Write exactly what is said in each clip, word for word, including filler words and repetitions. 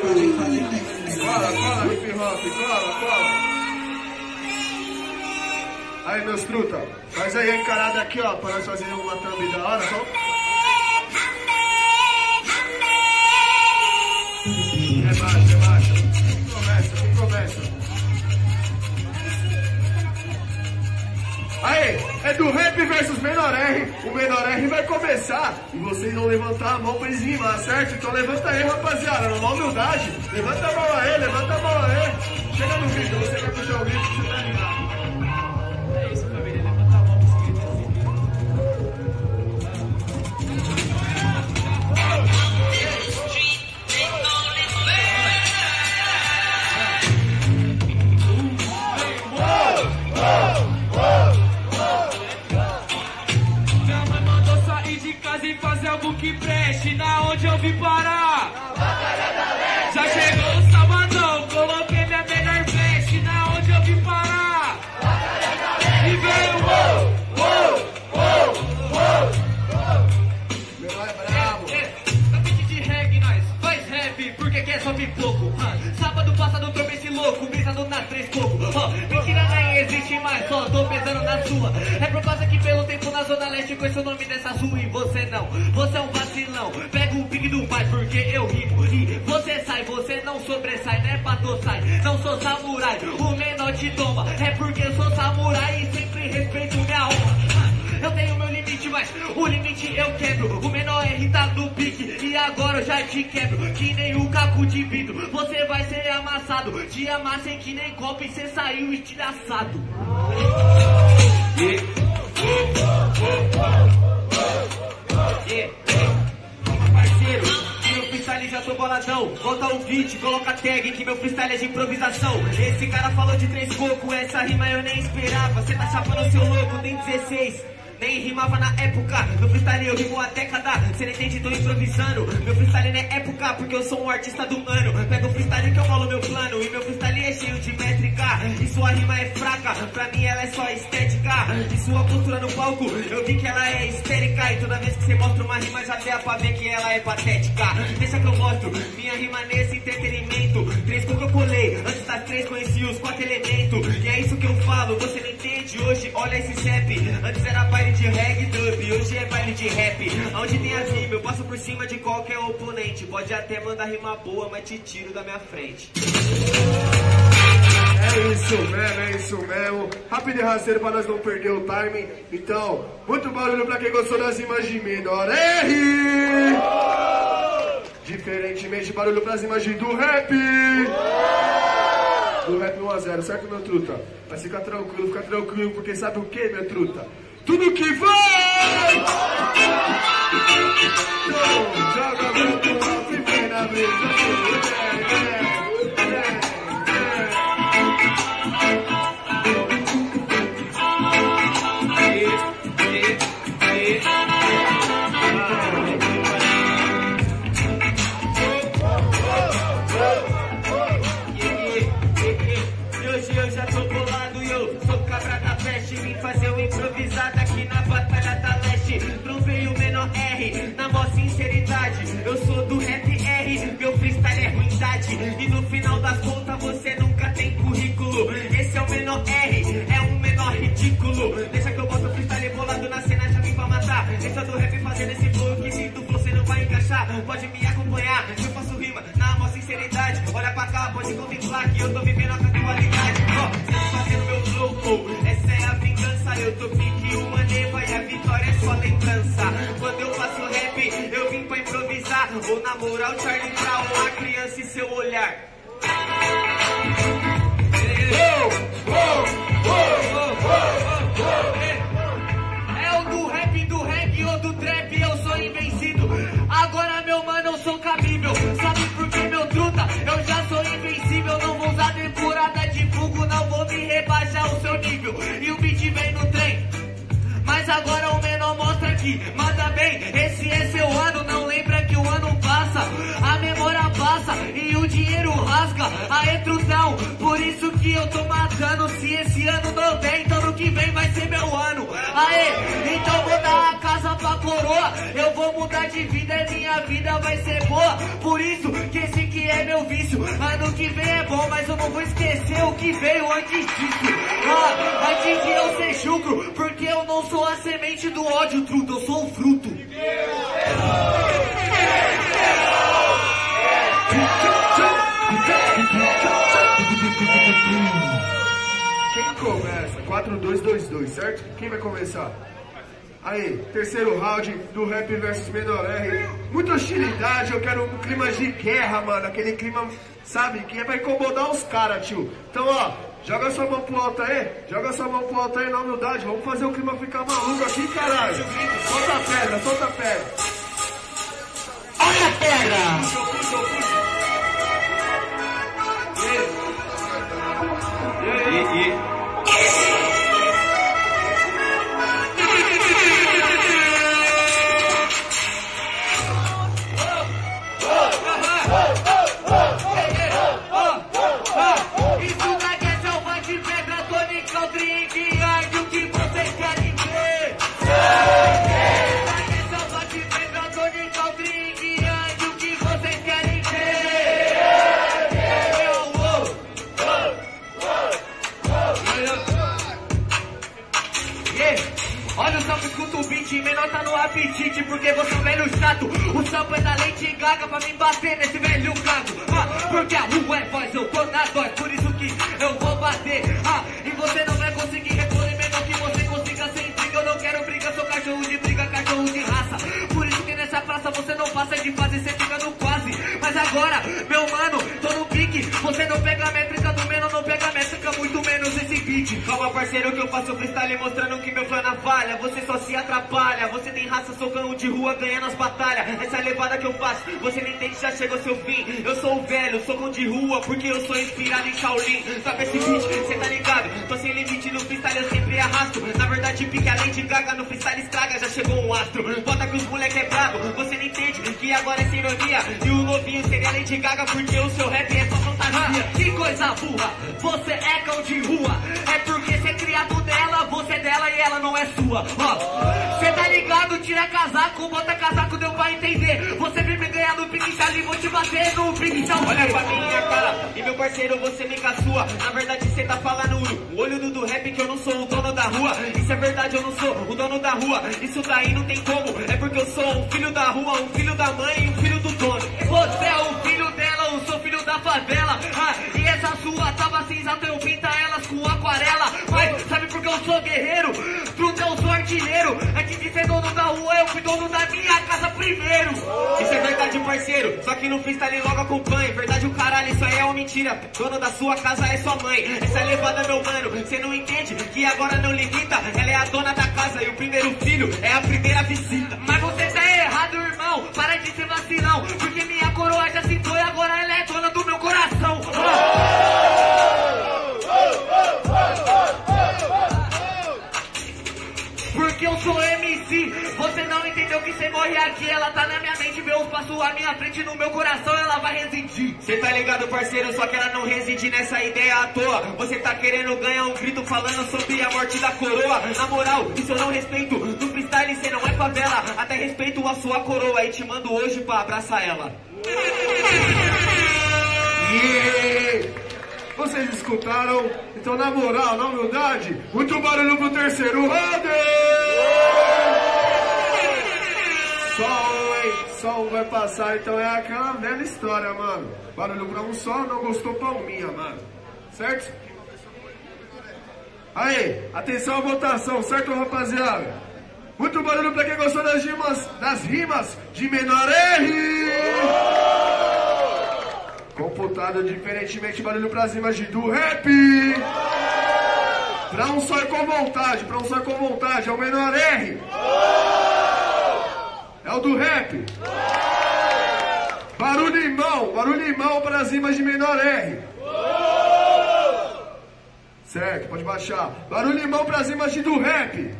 Cola, cola, hip hop, cola, cola. Aí, meus truta, faz aí a encarada aqui, ó, pra nós fazer uma thumb da hora, só. Relaxa, relaxa. Começa, começa. Aí, é do rap versus Menor R. O Menor R vai começar e vocês vão levantar a mão pra eles rimar, certo? Então levanta aí, rapaziada, na humildade. Levanta a mão aí, levanta a mão aí. Chega no vídeo, você vai puxar o vídeo que você tá animado. É isso, família, levanta a mão pra você ver esse vídeo. Que preste, na onde eu vim parar? Já chegou o sabadão, coloquei minha menor veste, na onde eu vim parar? E veio o uou, uou, uou, uou. Meu pai é brabo. Tá pedindo de reggae, nós faz rap, porque que é só pipoco. Sábado passado tropei esse louco, brisado na três pouco. Mentira nem existe mais, só tô pesando na sua. É por causa que pelo tempo na Zona Leste conheço o nome dessa sua e você não. Você é um vacilão, pega o pique do pai porque eu rimo. E você sai, você não sobressai, não é pra sai. Não sou samurai, o menor te toma. É porque eu sou samurai e sempre respeito minha honra. Eu tenho meu limite, mas o limite eu quebro. O Menor R tá no pique e agora eu já te quebro. Que nem o caco de vidro, você vai ser amassado. Te amassem que nem copo e cê saiu estilhaçado. Yeah. Yeah. Parceiro, meu freestyle já tô boladão. Volta o beat, coloca tag que meu freestyle é de improvisação. Esse cara falou de três coco, essa rima eu nem esperava. Cê tá chapando seu louco, tem dezesseis. Nem rimava na época, meu freestyle eu rimo a década. Cê não entende, tô improvisando. Meu freestyle não é época, porque eu sou um artista do ano. Pega o freestyle que eu rolo meu plano. E meu freestyle é cheio de métrica. E sua rima é fraca, pra mim ela é só estética. E sua postura no palco, eu vi que ela é histérica. E toda vez que você mostra uma rima, já dá pra ver que ela é patética. Deixa que eu mostro minha rima nesse entretenimento. Três que eu colei, antes das três conheci os quatro elementos. E é isso que eu falo, você não entende hoje, olha esse C E P. Antes era baile de reggae dub, hoje é baile de rap. Onde tem as rimas, eu passo por cima de qualquer oponente. Pode até mandar rima boa, mas te tiro da minha frente. É isso mesmo, é isso mesmo. Rápido e rasteiro pra nós não perder o timing. Então, muito barulho pra quem gostou das rimas de Menor R. Oh! Diferentemente, barulho pras rimas do rap. Oh! Do rap um a zero, certo, meu truta? Mas fica tranquilo, fica tranquilo, porque sabe o que, meu truta? Tudo que vai! Joga muito alto e vem na mesa. E hoje eu já tô bolado e eu sou cabra da peste. Vim fazer uma improvisada. Na maior sinceridade, eu sou do rap R, meu freestyle é ruindade. E no final das contas você nunca tem currículo. Esse é o Menor R, é um menor ridículo. Deixa que eu boto freestyle bolado na cena, já vim pra matar. Esse é do rap fazendo esse flow, que se tu você não vai encaixar. Pode me acompanhar, eu faço rima na maior sinceridade. Olha pra cá, pode contemplar que eu tô vivendo a casualidade. Ó, oh, sempre fazendo meu flow, oh, essa é a vingança. Eu tô pique uma neva e a vitória é só lembrança. Quando eu faço rap, eu vim pra improvisar. Vou na moral, Charlie Brown, a criança e seu olhar. É o do rap, do reggae ou do trap, eu sou invencido. Agora, meu mano, eu sou cabível. Sabe por que, meu truta? Eu já sou invencível, não vou usar temporada de fogo, não vou me rebaixar o seu nível. E o beat vem no trem, mas agora o menor mostra aqui. Manda bem, esse é seu ano. Não lembra que o ano passa, a memória passa e o dinheiro rasga. Aê, trutão, por isso que eu tô matando. Se esse ano não der, então no que vem vai ser meu ano. Aê, então vou dar a casa pra coroa. Eu vou mudar de vida e minha vida vai ser boa. Por isso que esse que é meu vídeo. difícil. Ano que vem é bom, mas eu não vou esquecer o que veio antes disso. Ah, antes de eu ser chucro, porque eu não sou a semente do ódio, truta, eu sou o fruto. Quem começa? quatro dois dois dois, certo? Quem vai começar? Aí, terceiro round do Rap versus Menor R. Muita hostilidade, eu quero um clima de guerra, mano. Aquele clima, sabe, que é pra incomodar os caras, tio. Então, ó, joga sua mão pro alto aí. Joga sua mão pro alto aí na humildade. Vamos fazer o clima ficar maluco aqui, caralho. Solta a pedra, solta a pedra. Olha a pedra! E aí? E aí? Porque você é um velho chato. O samba é da Lady Gaga pra me bater nesse velho gago. ah, Porque a rua é voz, eu tô na dói. Por isso que eu vou bater. ah, E você não vai conseguir recolher. Menor que você consiga sem intriga. Eu não quero briga, sou cachorro de briga, cachorro de raça. Por isso que nessa praça você não passa de fase, você fica no quase. Mas agora, meu mano, tô no pique. Você não pega a métrica do menor, não pega a métrica, muito menos esse beat. Calma parceiro que eu faço freestyle mostrando que meu plano é falha. Você só se atrapalha, você tem raça, sou cão de rua ganhando as batalhas. Essa levada que eu faço, você nem entende, já chegou seu fim. Eu sou o velho, sou cão de rua, porque eu sou inspirado em Shaolin. Sabe esse beat, cê tá ligado? Tô sem limite no freestyle, eu sempre arrasto. Na verdade pique a Lady Gaga, no freestyle estraga, já chegou um astro. Bota que os moleque é brabo, você não entende que agora é essa ironia. E o novinho seria Lady Gaga, porque o seu rap é só fantasia. Que coisa burra, você é cão de rua. É porque cê é criado dela, você é dela e ela não é sua. Ó, cê tá ligado, tira casaco, bota casaco, deu pra entender. Você vem me ganhar no Big Charlie, vou te bater no Big Charlie. Olha pra minha cara, e meu parceiro, você me caçua. Na verdade cê tá falando o olho do, do rap que eu não sou o dono da rua. Isso é verdade, eu não sou o dono da rua. Isso daí não tem como, é porque eu sou um filho da rua, um filho da mãe e um filho do dono. Você é o filho dela, eu sou filho da favela. ah, E essa sua tava cinza, eu pinta elas com aquarela. Mas sabe por que eu sou guerreiro? Truta, eu sou artilheiro. Antes de ser dono da rua, eu fui dono da minha casa primeiro. Isso é verdade, parceiro, só que no freestyle logo acompanha. Verdade o caralho, isso aí é uma mentira. Dono da sua casa é sua mãe. Essa levada, meu mano, cê não entende que agora não limita. Ela é a dona da casa e o primeiro filho é a primeira visita. Mas você tá errado, irmão, para de ser vacilão, porque minha coroa já se foi, agora ela é dona do meu coração. Porque eu sou M C, você não entendeu que você morre aqui. Ela tá na minha mente, meu passo à minha frente, no meu coração ela vai residir. Cê tá ligado, parceiro, só que ela não reside nessa ideia à toa. Você tá querendo ganhar um grito falando sobre a morte da coroa. Na moral, isso eu não respeito, no freestyle cê não é favela. Até respeito a sua coroa e te mando hoje pra abraçar ela. Yeah! Vocês escutaram? Então, na moral, na humildade, muito barulho pro terceiro round! Sol, hein? Sol vai passar, então é aquela velha história, mano. Barulho pra um só, não gostou, palminha, mano. Certo? Aí, atenção à votação, certo, rapaziada? Muito barulho pra quem gostou das rimas, das rimas de Menor R! Computado, diferentemente, barulho pras rimas do rap. Pra um só é com vontade, pra um só é com vontade, é o Menor R. É o do rap. Barulho em mão, barulho em mão pras rimas de Menor R. Certo, pode baixar. Barulho em mão pras rimas do rap.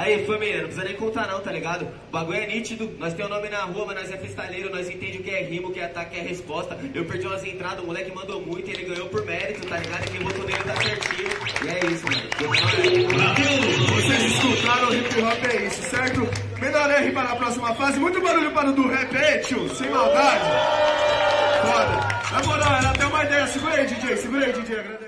Aí, família, não precisa nem contar não, tá ligado? O bagulho é nítido, nós tem o nome na rua, mas nós é freestyleiro, nós entende o que é rima, o que é ataque, o que é resposta. Eu perdi umas entradas, o moleque mandou muito, ele ganhou por mérito, tá ligado? E quem botou nele tá certinho. E é isso, mano. Brasil, vocês escutaram, o hip hop é isso, certo? Menor R para a próxima fase, muito barulho para o do rap, hein, tio? Sem maldade. Foda. Na moral, ela tem uma ideia, segura aí, D J, segura aí, D J, agradece.